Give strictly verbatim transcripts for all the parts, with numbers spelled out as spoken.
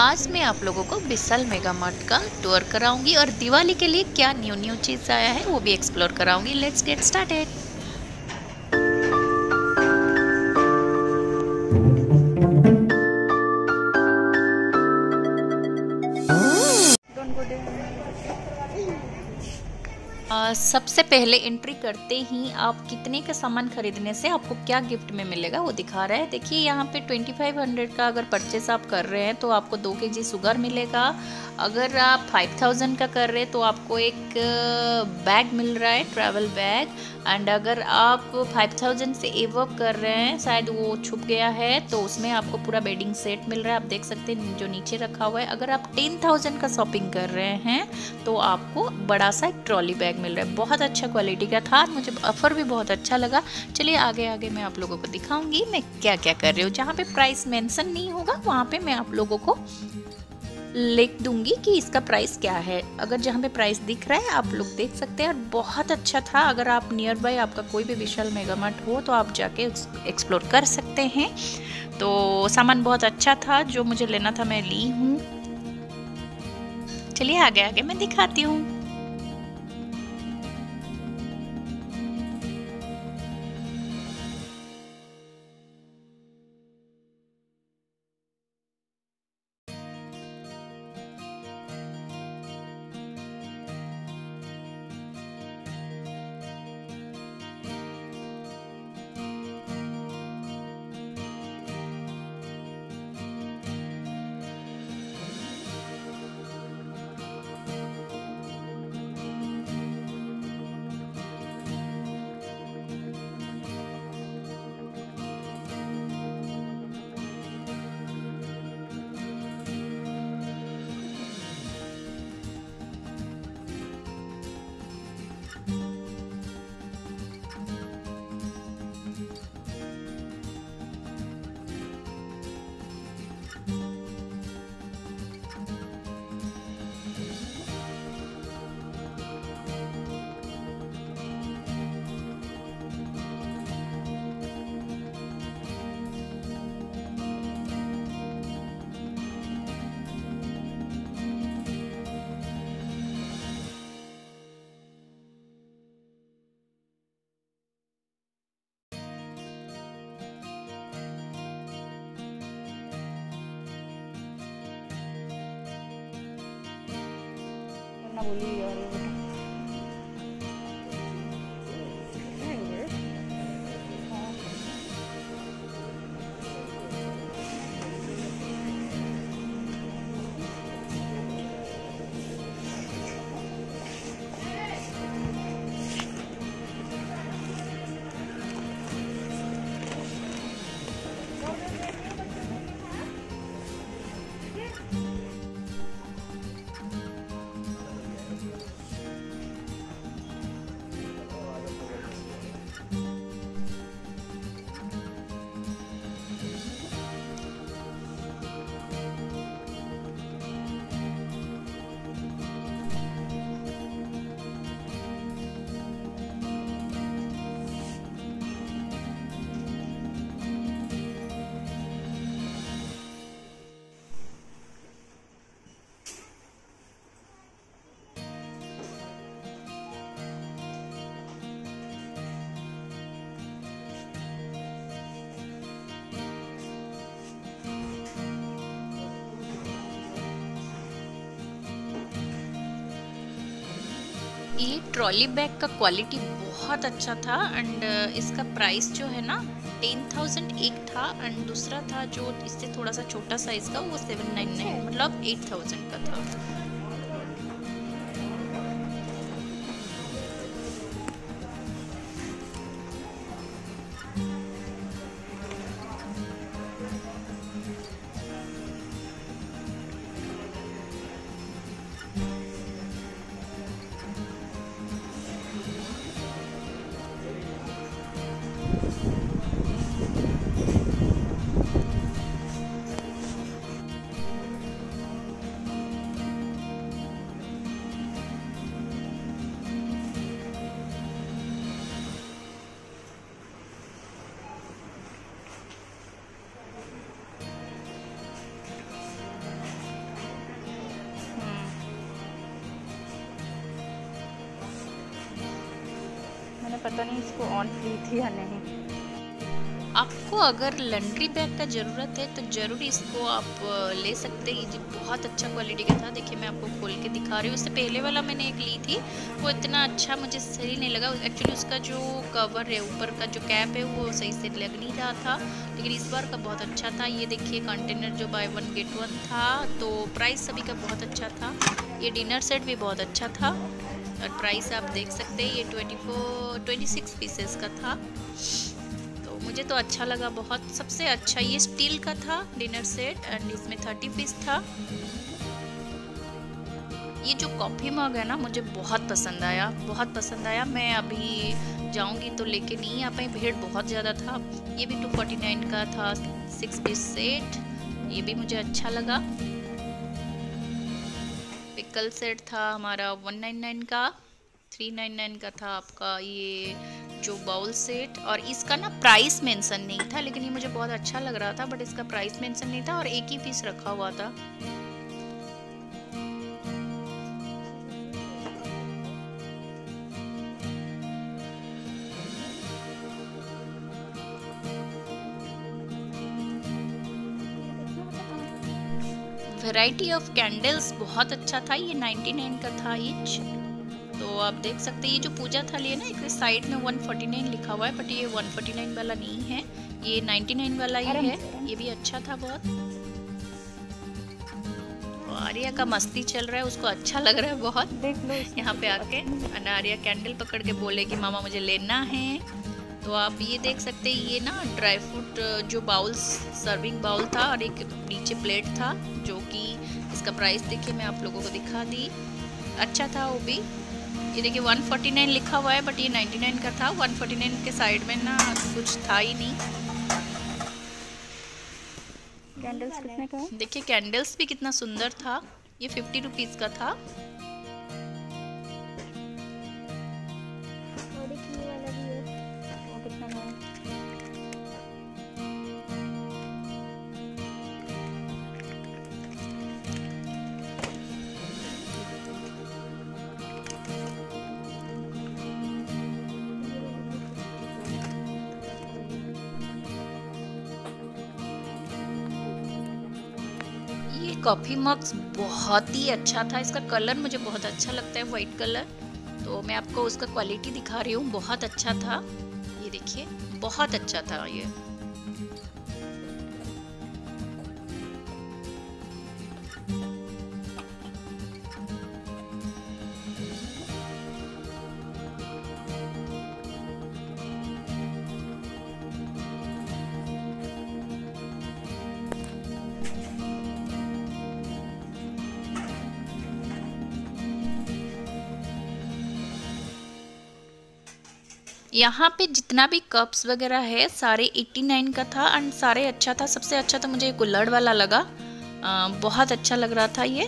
आज मैं आप लोगों को विशाल मेगा मार्ट का टूर कराऊंगी और दिवाली के लिए क्या न्यू न्यू चीज़ आया है वो भी एक्सप्लोर कराऊंगी। Let's get started. Uh, सबसे पहले एंट्री करते ही आप कितने का सामान खरीदने से आपको क्या गिफ्ट में मिलेगा वो दिखा रहा है। देखिए यहाँ पे पच्चीस सौ का अगर परचेस आप कर रहे हैं तो आपको दो के जी शुगर मिलेगा। अगर आप पाँच हज़ार का कर रहे हैं तो आपको एक बैग मिल रहा है, ट्रैवल बैग। एंड अगर आप पाँच हज़ार से एवब कर रहे हैं, शायद वो छुप गया है, तो उसमें आपको पूरा बेडिंग सेट मिल रहा है। आप देख सकते हैं जो नीचे रखा हुआ है। अगर आप दस हज़ार का शॉपिंग कर रहे हैं तो आपको बड़ा सा एक ट्रॉली बैग मिल रहा है। बहुत अच्छा क्वालिटी का था, मुझे ऑफर भी बहुत अच्छा लगा। चलिए आगे आगे मैं आप लोगों को दिखाऊंगी मैं क्या क्या कर रही हूँ। जहाँ पे प्राइस मेंशन नहीं होगा वहाँ पे मैं आप लोगों को लिख दूंगी कि इसका प्राइस क्या है। अगर जहाँ पे प्राइस दिख रहा है आप लोग देख सकते हैं। और बहुत अच्छा था। अगर आप नियर बाय आपका कोई भी विशाल मेगा मार्ट हो तो आप जाके एक्सप्लोर कर सकते हैं। तो सामान बहुत अच्छा था, जो मुझे लेना था मैं ली हूँ। चलिए आगे आगे मैं दिखाती हूँ। ये ट्रॉली बैग का क्वालिटी बहुत अच्छा था एंड इसका प्राइस जो है ना टेन थाउजेंड एक था एंड दूसरा था जो इससे थोड़ा सा छोटा साइज का वो सेवन नाइन नाइन मतलब एट थाउजेंड का था। पता नहीं इसको ऑन फ्री थी या नहीं। आपको अगर लंड्री बैग का ज़रूरत है तो ज़रूर इसको आप ले सकते हैं। ये बहुत अच्छा क्वालिटी का था। देखिए मैं आपको खोल के दिखा रही हूँ। उससे पहले वाला मैंने एक ली थी, वो इतना अच्छा मुझे सही नहीं लगा। एक्चुअली उसका जो कवर है, ऊपर का जो कैप है, वो सही से लग नहीं रहा था, लेकिन इस बार का बहुत अच्छा था। ये देखिए कंटेनर जो बाय वन गेट वन था, तो प्राइस सभी का बहुत अच्छा था। ये डिनर सेट भी बहुत अच्छा था और प्राइस आप देख सकते हैं। ये twenty four twenty six pieces का था, मुझे तो अच्छा लगा बहुत। सबसे अच्छा ये स्टील का था डिनर सेट एंड इसमें थर्टी पीस था। ये जो कॉफ़ी मग है ना, मुझे बहुत पसंद आया, बहुत पसंद आया। मैं अभी जाऊंगी तो लेके नहीं आ पाई, भीड़ बहुत ज़्यादा था। ये भी टू फोर्टी नाइन का था सिक्स पीस सेट, ये भी मुझे अच्छा लगा। पिकल सेट था हमारा वन नाइन नाइन का, थ्री नाइन नाइन का था आपका ये जो बाउल सेट। और इसका ना प्राइस मेंशन नहीं था, लेकिन ये मुझे बहुत अच्छा लग रहा था, बट इसका प्राइस मेंशन नहीं था और एक ही पीस रखा हुआ था। वैरायटी ऑफ कैंडल्स बहुत अच्छा था। ये निन्यानवे का था ईच, तो आप देख सकते हैं। ये जो पूजा थाली है ना, एक साइड में वन फोर्टी नाइन लिखा हुआ है, बट ये वन फोर्टी नाइन वाला नहीं है, ये निन्यानवे वाला ही है। ये भी अच्छा था बहुत। आर्या का मस्ती चल रहा है, उसको अच्छा लग रहा है बहुत। देख लो यहाँ पे आके अनारिया कैंडल पकड़ के बोले कि मामा मुझे लेना है। तो आप ये देख सकते हैं, ये ना ड्राई फ्रूट जो बाउल सर्विंग बाउल था और एक नीचे प्लेट था, जो कि इसका प्राइस देखिए मैं आप लोगों को दिखा दी। अच्छा था वो भी। ये देखिए वन फोर्टी नाइन लिखा हुआ है, बट ये निन्यानवे का था। वन फोर्टी नाइन के साइड में ना कुछ था ही नहीं। कैंडल्स कितने का? देखिए कैंडल्स भी कितना सुंदर था। ये फिफ्टी रुपीज का था। कॉफ़ी मग्स बहुत ही अच्छा था। इसका कलर मुझे बहुत अच्छा लगता है, वाइट कलर। तो मैं आपको उसका क्वालिटी दिखा रही हूँ, बहुत अच्छा था। ये देखिए बहुत अच्छा था ये। यहाँ पे जितना भी कप्स वगैरह है सारे नवासी का था एंड सारे अच्छा था। सबसे अच्छा तो मुझे ये कुल्हड़ वाला लगा, आ, बहुत अच्छा लग रहा था ये।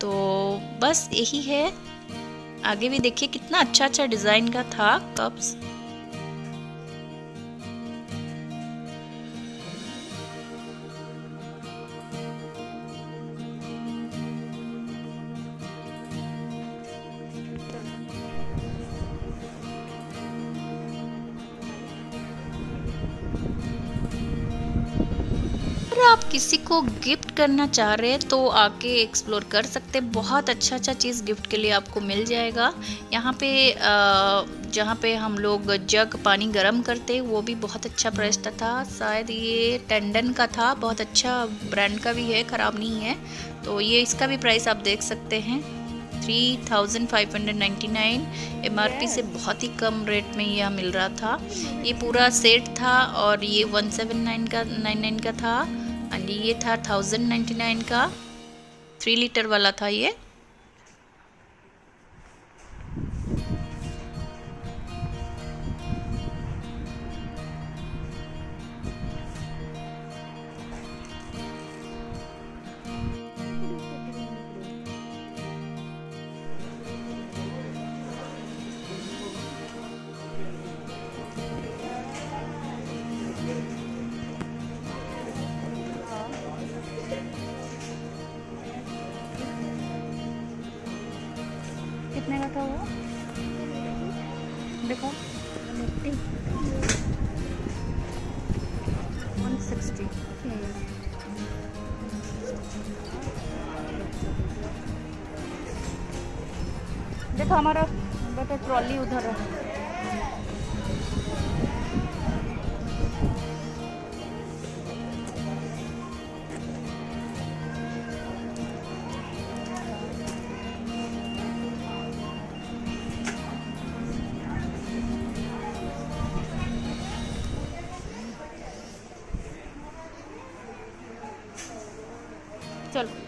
तो बस यही है। आगे भी देखिए कितना अच्छा अच्छा डिज़ाइन का था कप्स। आप किसी को गिफ्ट करना चाह रहे हैं तो आके एक्सप्लोर कर सकते। बहुत अच्छा अच्छा चीज़ गिफ्ट के लिए आपको मिल जाएगा। यहाँ पे जहाँ पे हम लोग जग पानी गर्म करते, वो भी बहुत अच्छा प्राइस था। शायद ये टंडन का था, बहुत अच्छा ब्रांड का भी है, ख़राब नहीं है। तो ये इसका भी प्राइस आप देख सकते हैं three thousand five hundred ninety nine. M R P से बहुत ही कम रेट में यह मिल रहा था। ये पूरा सेट था और ये वन सेवन नाइन का निन्यानवे का था और ये था वन थाउजेंड नाइन्टी नाइन का। थ्री लीटर वाला था ये। कितने का था वो देखो? one sixty. देखो हमारा बता ट्रॉली उधर है। चलो।